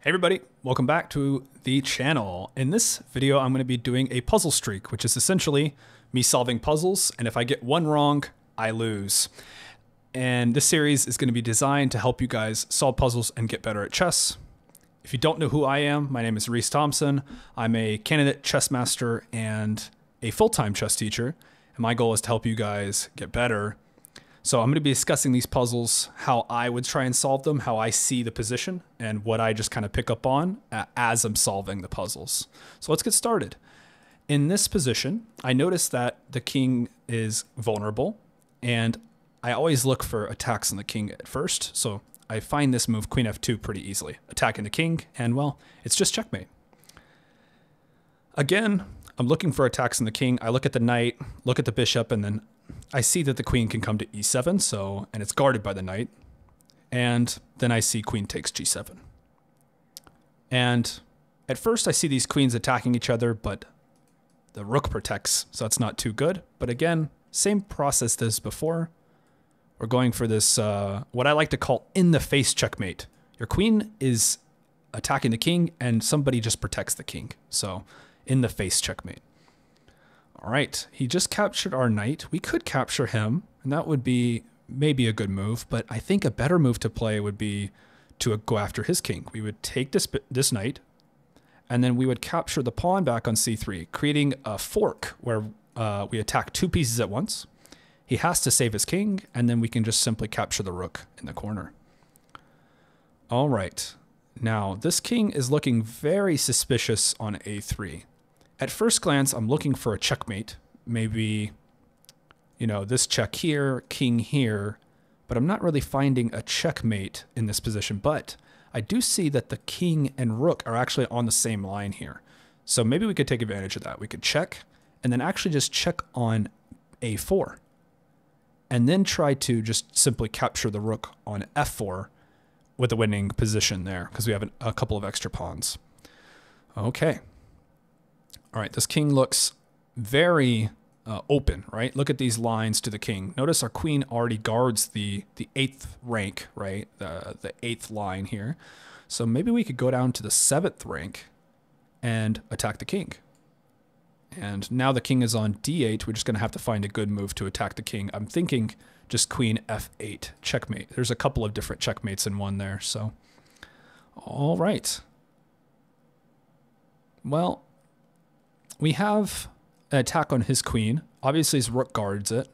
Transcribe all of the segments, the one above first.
Hey everybody, welcome back to the channel. In this video, I'm going to be doing a puzzle streak, which is essentially me solving puzzles, and if I get one wrong, I lose. And this series is going to be designed to help you guys solve puzzles and get better at chess. If you don't know who I am, my name is Reece Thompson. I'm a candidate chess master and a full-time chess teacher, and my goal is to help you guys get better. So I'm going to be discussing these puzzles, how I would try and solve them, how I see the position, and what I just kind of pick up on as I'm solving the puzzles. So let's get started. In this position, I notice that the king is vulnerable, and I always look for attacks on the king at first. So I find this move, queen f2, pretty easily. Attacking the king, and well, it's just checkmate. Again, I'm looking for attacks on the king. I look at the knight, look at the bishop, and then I see that the queen can come to e7, and it's guarded by the knight. And then I see queen takes g7. And at first I see these queens attacking each other, but the rook protects, so that's not too good. But again, same process as before. We're going for this, what I like to call in-the-face checkmate. Your queen is attacking the king, and somebody just protects the king. So in-the-face checkmate. All right, he just captured our knight. We could capture him, and that would be maybe a good move, but I think a better move to play would be to go after his king. We would take this knight, and then we would capture the pawn back on c3, creating a fork where we attack two pieces at once. He has to save his king, and then we can just simply capture the rook in the corner. All right, now this king is looking very suspicious on a3. At first glance, I'm looking for a checkmate. Maybe, you know, this check here, king here, but I'm not really finding a checkmate in this position. But I do see that the king and rook are actually on the same line here. So maybe we could take advantage of that. We could check and then actually just check on a4 and then try to just simply capture the rook on f4 with a winning position there because we have a couple of extra pawns. Okay. All right, this king looks very open, right? Look at these lines to the king. Notice our queen already guards the eighth rank, right? The eighth line here. So maybe we could go down to the seventh rank and attack the king. And now the king is on d8. We're just going to have to find a good move to attack the king. I'm thinking just queen f8, checkmate. There's a couple of different checkmates in one there. So, all right. Well, we have an attack on his queen. Obviously, his rook guards it.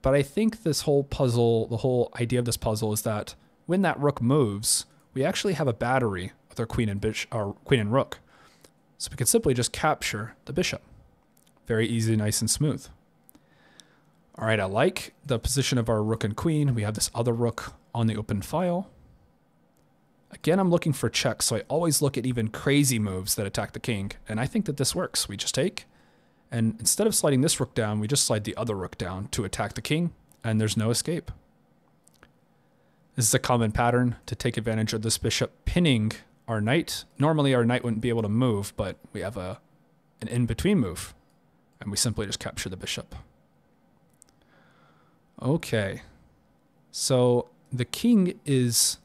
But I think this whole puzzle, the whole idea of this puzzle is that when that rook moves, we actually have a battery with our queen and rook. So we can simply just capture the bishop. Very easy, nice, and smooth. All right, I like the position of our rook and queen. We have this other rook on the open file. Again, I'm looking for checks, so I always look at even crazy moves that attack the king, and I think that this works. We just take, and instead of sliding this rook down, we just slide the other rook down to attack the king, and there's no escape. This is a common pattern to take advantage of this bishop pinning our knight. Normally, our knight wouldn't be able to move, but we have an in-between move, and we simply just capture the bishop. Okay, so the king is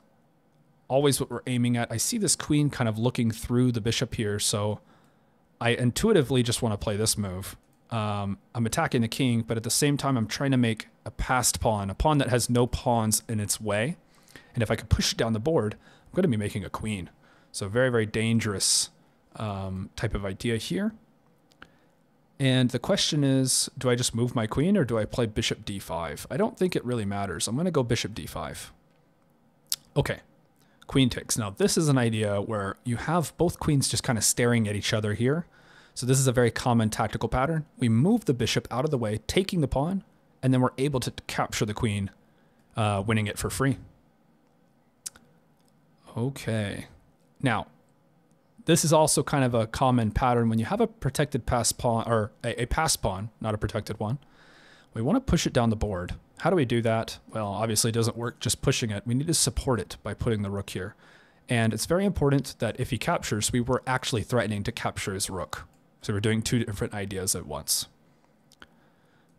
always what we're aiming at. I see this queen kind of looking through the bishop here, so I intuitively just want to play this move. I'm attacking the king, but at the same time, I'm trying to make a passed pawn, a pawn that has no pawns in its way. And if I could push it down the board, I'm going to be making a queen. So very, very dangerous type of idea here. And the question is, do I just move my queen or do I play bishop d5? I don't think it really matters. I'm going to go bishop d5. Okay. Queen takes. Now this is an idea where you have both queens just kind of staring at each other here. So this is a very common tactical pattern. We move the bishop out of the way, taking the pawn, and then we're able to capture the queen, winning it for free. Okay. Now, this is also kind of a common pattern when you have a protected passed pawn, or a passed pawn, not a protected one. We want to push it down the board. How do we do that? Well, obviously it doesn't work just pushing it. We need to support it by putting the rook here. And it's very important that if he captures, we were actually threatening to capture his rook. So we're doing two different ideas at once.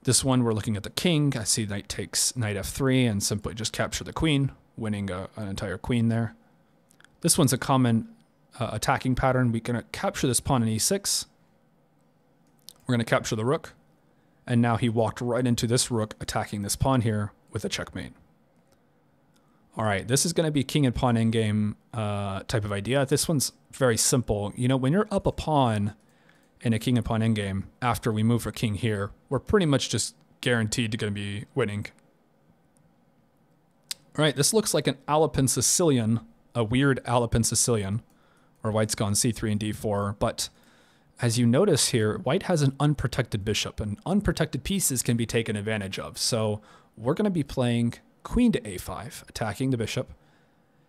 This one, we're looking at the king. I see knight takes knight f3 and simply just capture the queen, winning an entire queen there. This one's a common attacking pattern. We're going to capture this pawn in e6. We're going to capture the rook. And now he walked right into this rook attacking this pawn here with a checkmate. All right, this is going to be king and pawn endgame type of idea. This one's very simple. You know, when you're up a pawn in a king and pawn endgame, after we move for king here, we're pretty much just guaranteed to going to be winning. All right, this looks like an Alapin Sicilian, a weird Alapin Sicilian, where white's gone c3 and d4, but as you notice here, white has an unprotected bishop, and unprotected pieces can be taken advantage of. So we're going to be playing queen to a5, attacking the bishop.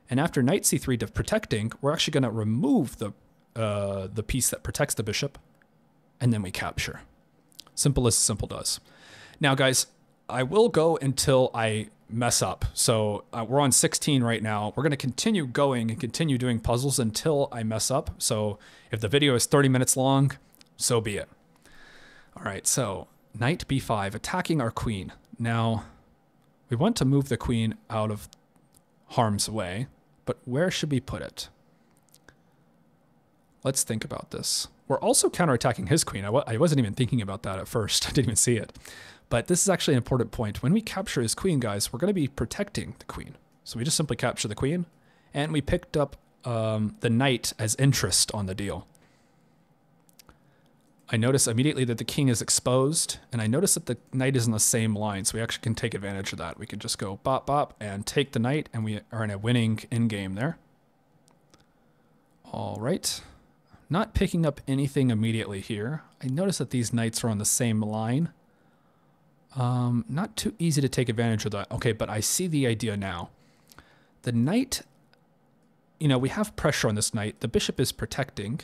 And after knight c3 to protecting, we're actually going to remove the piece that protects the bishop, and then we capture. Simple as simple does. Now, guys, I will go until I mess up. So we're on 16 right now. We're going to continue going and continue doing puzzles until I mess up. So if the video is 30 minutes long, so be it. All right, so knight b5, attacking our queen. Now, we want to move the queen out of harm's way, but where should we put it? Let's think about this. We're also counterattacking his queen. I wasn't even thinking about that at first. I didn't even see it. But this is actually an important point. When we capture his queen, guys, we're going to be protecting the queen. So we just simply capture the queen, and we picked up the knight as interest on the deal. I notice immediately that the king is exposed, and I notice that the knight is in the same line, so we actually can take advantage of that. We can just go bop, bop, and take the knight, and we are in a winning endgame there. All right. Not picking up anything immediately here. I notice that these knights are on the same line. Not too easy to take advantage of that. Okay, but I see the idea now. The knight, you know, we have pressure on this knight. The bishop is protecting,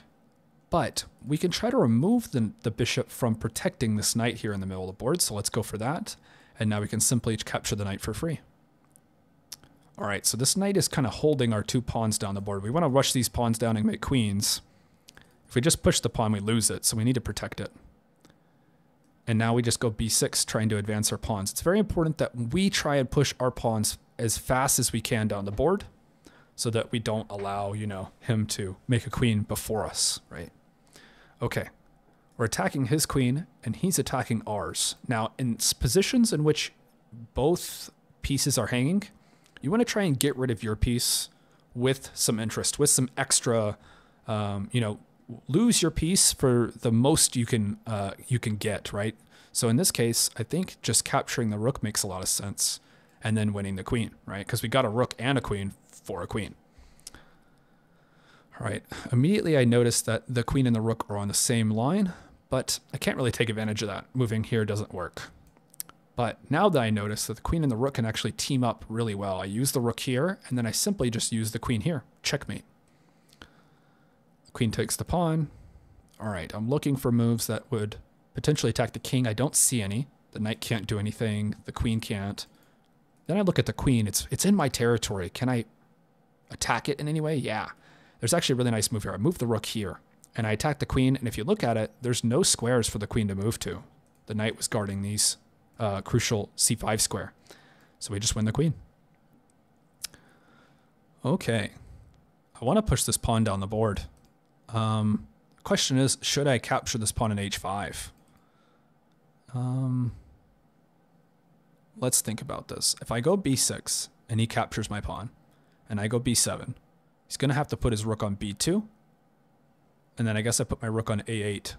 but we can try to remove the bishop from protecting this knight here in the middle of the board. So let's go for that. And now we can simply capture the knight for free. All right, so this knight is kind of holding our two pawns down the board. We want to rush these pawns down and make queens. If we just push the pawn, we lose it, so we need to protect it. And now we just go b6, trying to advance our pawns. It's very important that we try and push our pawns as fast as we can down the board so that we don't allow, you know, him to make a queen before us, right? Okay, we're attacking his queen, and he's attacking ours. Now, in positions in which both pieces are hanging, you want to try and get rid of your piece with some interest, with some extra, you know, lose your piece for the most you can get, right? So in this case, I think just capturing the rook makes a lot of sense, and then winning the queen, right? Because we got a rook and a queen for a queen. All right, immediately I noticed that the queen and the rook are on the same line, but I can't really take advantage of that. Moving here doesn't work. But now that I notice that the queen and the rook can actually team up really well, I use the rook here, and then I simply just use the queen here. Checkmate. Queen takes the pawn. All right, I'm looking for moves that would potentially attack the king. I don't see any. The knight can't do anything. The queen can't. Then I look at the queen. It's in my territory. Can I attack it in any way? Yeah. There's actually a really nice move here. I move the rook here, and I attack the queen. And if you look at it, there's no squares for the queen to move to. The knight was guarding these crucial c5 square. So we just win the queen. Okay. I want to push this pawn down the board. Question is, should I capture this pawn in h5? Let's think about this. If I go b6 and he captures my pawn, and I go b7, he's going to have to put his rook on b2, and then I guess I put my rook on a8.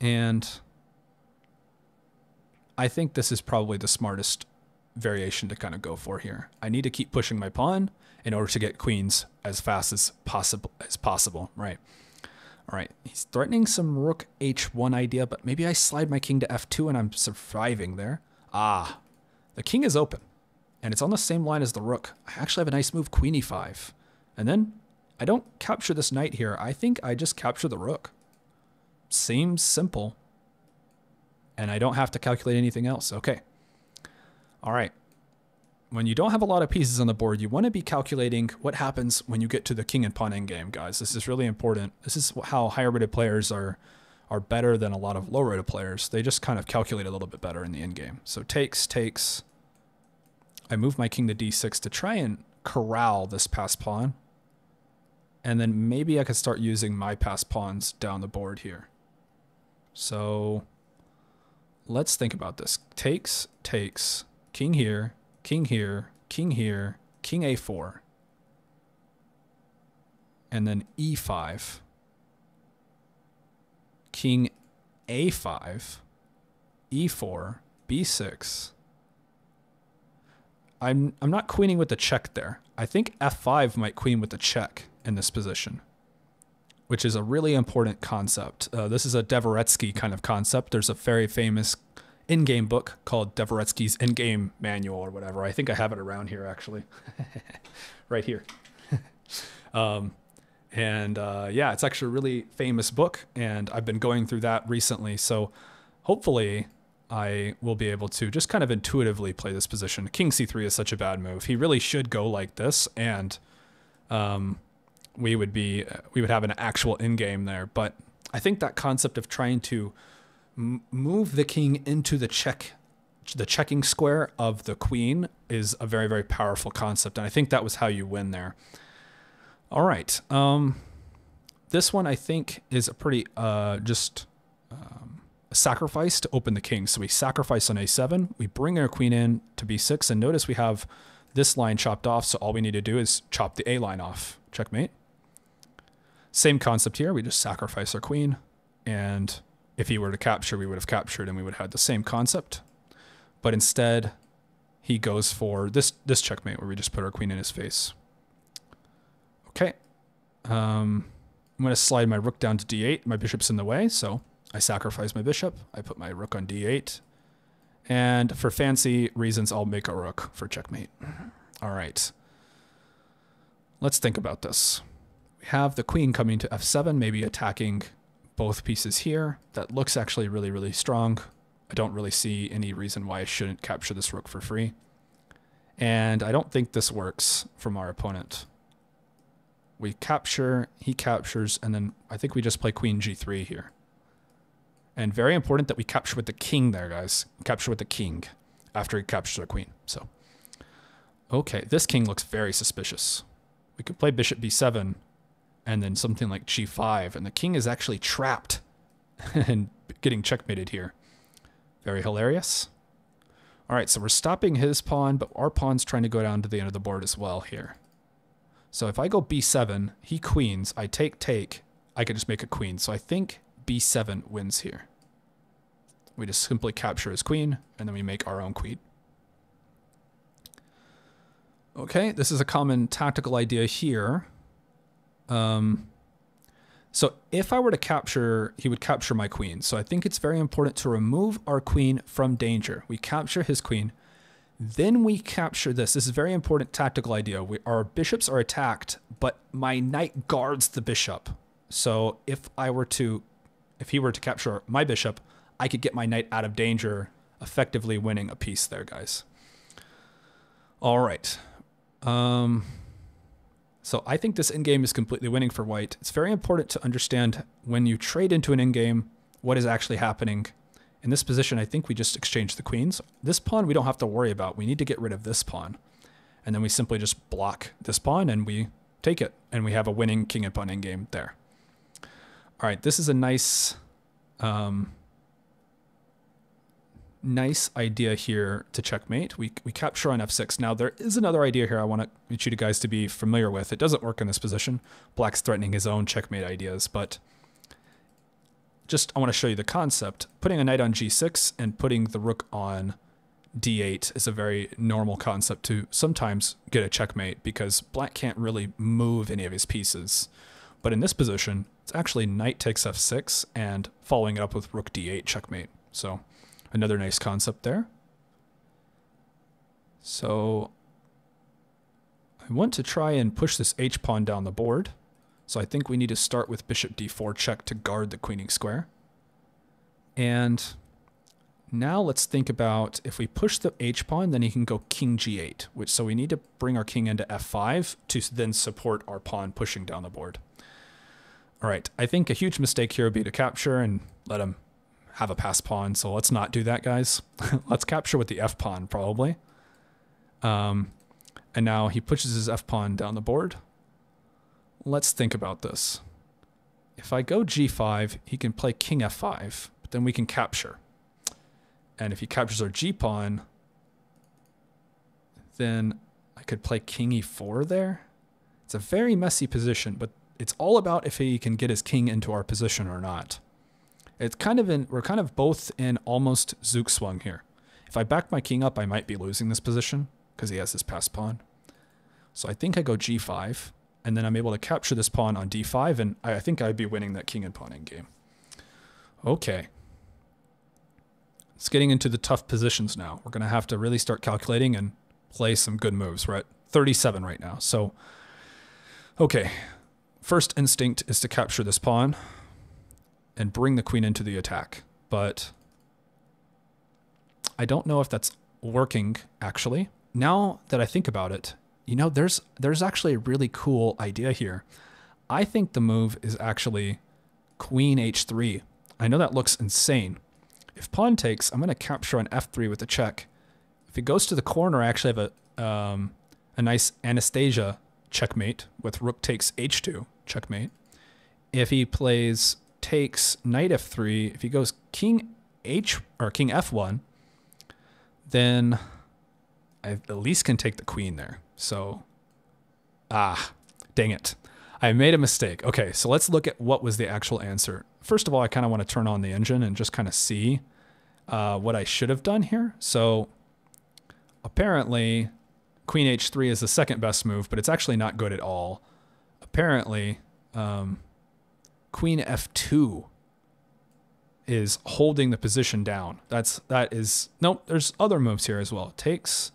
And I think this is probably the smartest variation to kind of go for here. I need to keep pushing my pawn in order to get queens as fast as possible, right? All right, he's threatening some rook h1 idea, but maybe I slide my king to f2 and I'm surviving there. Ah, the king is open, and it's on the same line as the rook. I actually have a nice move, queen e5. And then I don't capture this knight here. I think I just capture the rook. Seems simple, and I don't have to calculate anything else. Okay. All right, when you don't have a lot of pieces on the board, you want to be calculating what happens when you get to the king and pawn endgame, guys. This is really important. This is how higher-rated players are better than a lot of low-rated players. They just kind of calculate a little bit better in the endgame. So takes, takes. I move my king to d6 to try and corral this passed pawn. And then maybe I could start using my passed pawns down the board here. So let's think about this. Takes, takes, king here, king here, king here, king a4. And then e5, king a5, e4, b6. I'm not queening with the check there. I think f5 might queen with the check in this position, which is a really important concept. This is a Dvoretsky kind of concept. There's a very famous in-game book called Dvoretsky's Endgame Manual or whatever. I think I have it around here, actually. Right here. Yeah, it's actually a really famous book, and I've been going through that recently. So hopefully I will be able to just kind of intuitively play this position. King c3 is such a bad move. He really should go like this, and we would have an actual endgame there. But I think that concept of trying to move the king into the checking square of the queen is a very, very powerful concept, and I think that was how you win there. All right, this one I think is a pretty a sacrifice to open the king. So we sacrifice on a7. We bring our queen in to b6, and notice we have this line chopped off, so all we need to do is chop the A line off. Checkmate. Same concept here. We just sacrifice our queen, and if he were to capture, we would have captured, and we would have had the same concept. But instead, he goes for this checkmate where we just put our queen in his face. Okay. I'm going to slide my rook down to d8. My bishop's in the way, so I sacrifice my bishop. I put my rook on d8. And for fancy reasons, I'll make a rook for checkmate. All right. Let's think about this. We have the queen coming to f7, maybe attacking both pieces here. That looks actually really, really strong. I don't really see any reason why I shouldn't capture this rook for free. And I don't think this works from our opponent. We capture, he captures, and then I think we just play queen g3 here. And very important that we capture with the king there, guys. Capture with the king after he captures the queen. So, okay, this king looks very suspicious. We could play bishop b7 and then something like g5. And the king is actually trapped and getting checkmated here. Very hilarious. All right, so we're stopping his pawn, but our pawn's trying to go down to the end of the board as well here. So if I go b7, he queens, I take, take. I could just make a queen. So I think b7 wins here. We just simply capture his queen, and then we make our own queen. Okay, this is a common tactical idea here. So if I were to capture, he would capture my queen. So I think it's very important to remove our queen from danger. We capture his queen, then we capture this. This is a very important tactical idea. Our bishops are attacked, but my knight guards the bishop. So if he were to capture my bishop, I could get my knight out of danger, effectively winning a piece there, guys. All right. So I think this endgame is completely winning for white. It's very important to understand when you trade into an endgame, what is actually happening. In this position, I think we just exchange the queens. This pawn we don't have to worry about. We need to get rid of this pawn. And then we simply just block this pawn and we take it. And we have a winning king and pawn endgame there. All right, this is a nice, nice idea here to checkmate. We capture on f6. Now there is another idea here I want you guys to be familiar with. It doesn't work in this position. Black's threatening his own checkmate ideas, but just I want to show you the concept. Putting a knight on g6 and putting the rook on d8 is a very normal concept to sometimes get a checkmate because Black can't really move any of his pieces. But in this position, it's actually knight takes f6 and following it up with rook d8 checkmate. So another nice concept there. So I want to try and push this h pawn down the board. So I think we need to start with bishop d4 check to guard the queening square. And now let's think about if we push the h pawn, then he can go king g8. So we need to bring our king into f5 to then support our pawn pushing down the board. All right, I think a huge mistake here would be to capture and let him have a passed pawn. So let's not do that, guys. Let's capture with the f pawn, probably. And now he pushes his f-pawn down the board. Let's think about this. If I go g5, he can play king f5, but then we can capture. And if he captures our g-pawn, then I could play king e4 there. It's a very messy position, but it's all about if he can get his king into our position or not. It's kind of in, we're kind of both in almost Zugzwang here. If I back my king up, I might be losing this position because he has his passed pawn. So I think I go g5, and then I'm able to capture this pawn on d5, and I think I'd be winning that king and pawn endgame. Okay. It's getting into the tough positions now. We're going to have to really start calculating and play some good moves. We're at 37 right now. So, okay. First instinct is to capture this pawn and bring the queen into the attack. But I don't know if that's working, actually. Now that I think about it, you know, there's actually a really cool idea here. I think the move is actually queen h3. I know that looks insane. If pawn takes, I'm going to capture on f3 with a check. If it goes to the corner, I actually have a nice Anastasia checkmate with rook takes h2 checkmate. If he plays takes knight f3, if he goes king f1, then I at least can take the queen there. So, dang it. I made a mistake. Okay, so let's look at what was the actual answer. First of all, I kind of want to turn on the engine and just kind of see what I should have done here. So apparently queen h3 is the second best move, but it's actually not good at all. Apparently queen f2 is holding the position down. Nope, there's other moves here as well. Takes,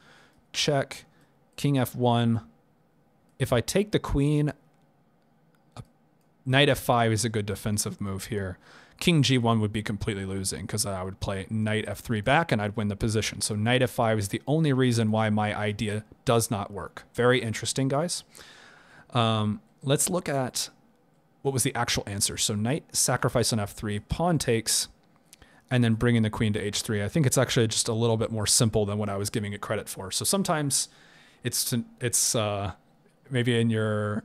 check, king f1. If I take the queen, knight f5 is a good defensive move here. King g1 would be completely losing because I would play knight f3 back and I'd win the position. So knight f5 is the only reason why my idea does not work. Very interesting, guys. Let's look at what was the actual answer. So knight sacrifice on f3, pawn takes, and then bringing the queen to h3. I think it's actually just a little bit more simple than what I was giving it credit for. So sometimes it's maybe in your...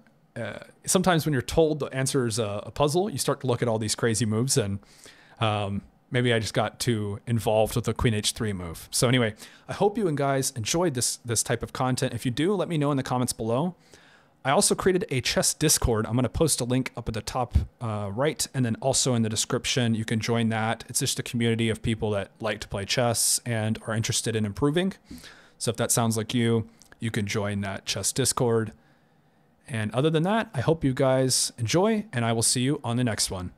sometimes when you're told the answer is a puzzle, you start to look at all these crazy moves, and maybe I just got too involved with the queen h3 move. So anyway, I hope you guys enjoyed this type of content. If you do, let me know in the comments below. I also created a chess Discord. I'm going to post a link up at the top right, and then also in the description. You can join that. It's just a community of people that like to play chess and are interested in improving. So if that sounds like you, you can join that chess Discord. And other than that, I hope you guys enjoy, and I will see you on the next one.